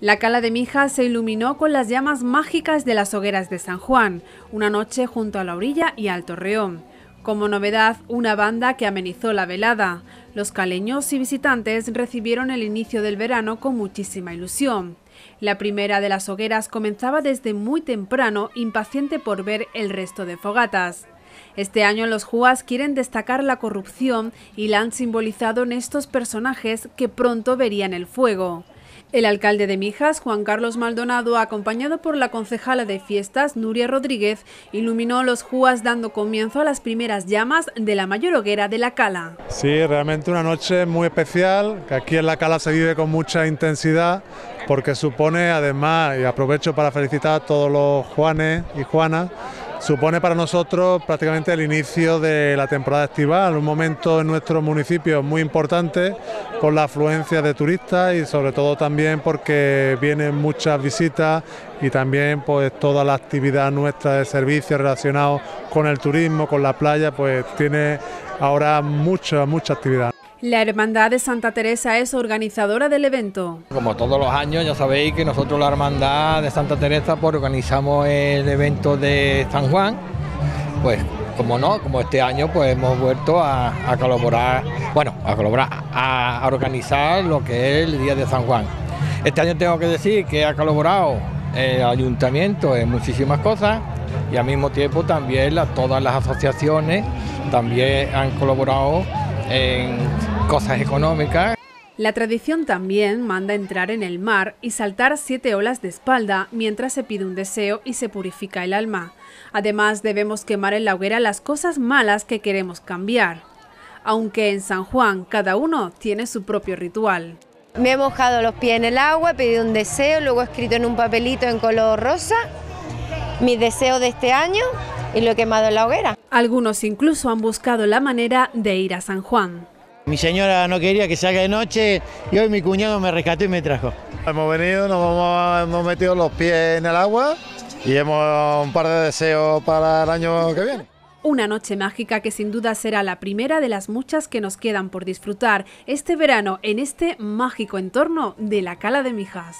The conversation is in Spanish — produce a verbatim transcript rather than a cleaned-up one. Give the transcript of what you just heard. La Cala de Mijas se iluminó con las llamas mágicas de las hogueras de San Juan, una noche junto a la orilla y al torreón. Como novedad, una banda que amenizó la velada. Los caleños y visitantes recibieron el inicio del verano con muchísima ilusión. La primera de las hogueras comenzaba desde muy temprano, impaciente por ver el resto de fogatas. Este año los Juas quieren destacar la corrupción y la han simbolizado en estos personajes que pronto verían el fuego. El alcalde de Mijas, Juan Carlos Maldonado, acompañado por la concejala de fiestas, Nuria Rodríguez, iluminó los Juas dando comienzo a las primeras llamas de la mayor hoguera de La Cala. Sí, realmente una noche muy especial, que aquí en La Cala se vive con mucha intensidad, porque supone además, y aprovecho para felicitar a todos los juanes y juanas, supone para nosotros prácticamente el inicio de la temporada estival, un momento en nuestro municipio muy importante por la afluencia de turistas y sobre todo también porque vienen muchas visitas y también pues toda la actividad nuestra de servicios relacionados con el turismo, con la playa, pues tiene ahora mucha, mucha actividad. La Hermandad de Santa Teresa es organizadora del evento. Como todos los años, ya sabéis que nosotros la Hermandad de Santa Teresa pues, organizamos el evento de San Juan, pues como no, como este año pues hemos vuelto a, a colaborar, bueno, a colaborar, a, a organizar lo que es el Día de San Juan. Este año tengo que decir que ha colaborado el ayuntamiento en muchísimas cosas y al mismo tiempo también la, todas las asociaciones también han colaborado en cosas económicas. La tradición también manda entrar en el mar y saltar siete olas de espalda mientras se pide un deseo y se purifica el alma. Además, debemos quemar en la hoguera las cosas malas que queremos cambiar. Aunque en San Juan cada uno tiene su propio ritual. Me he mojado los pies en el agua, he pedido un deseo, luego he escrito en un papelito en color rosa mis deseos de este año y lo he quemado en la hoguera. Algunos incluso han buscado la manera de ir a San Juan. Mi señora no quería que se haga de noche y hoy mi cuñado me rescató y me trajo. Hemos venido, nos hemos, hemos metido los pies en el agua y hemos un par de deseos para el año que viene. Una noche mágica que sin duda será la primera de las muchas que nos quedan por disfrutar este verano en este mágico entorno de La Cala de Mijas.